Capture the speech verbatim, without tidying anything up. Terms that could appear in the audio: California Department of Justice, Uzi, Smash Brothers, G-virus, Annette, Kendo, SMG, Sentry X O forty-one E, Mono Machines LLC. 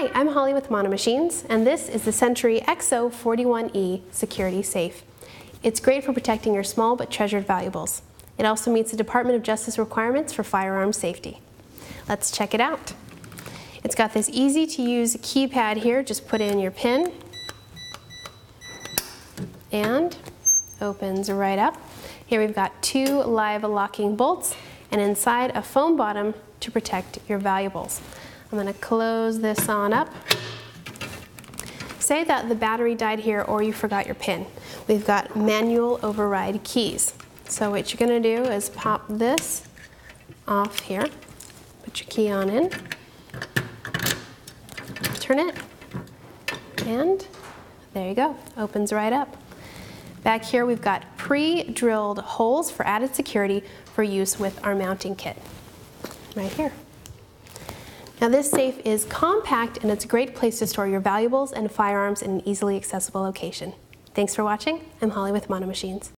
Hi, I'm Holly with Mono Machines, and this is the Sentry X O forty-one E Security Safe. It's great for protecting your small but treasured valuables. It also meets the Department of Justice requirements for firearm safety. Let's check it out. It's got this easy to use keypad here. Just put in your PIN and opens right up. Here we've got two live locking bolts and inside a foam bottom to protect your valuables. I'm going to close this on up. Say that the battery died here or you forgot your PIN. We've got manual override keys. So what you're going to do is pop this off here, put your key on in, turn it, and there you go, opens right up. Back here we've got pre-drilled holes for added security for use with our mounting kit, right here. Now this safe is compact and it's a great place to store your valuables and firearms in an easily accessible location. Thanks for watching. I'm Holly with Mono Machines.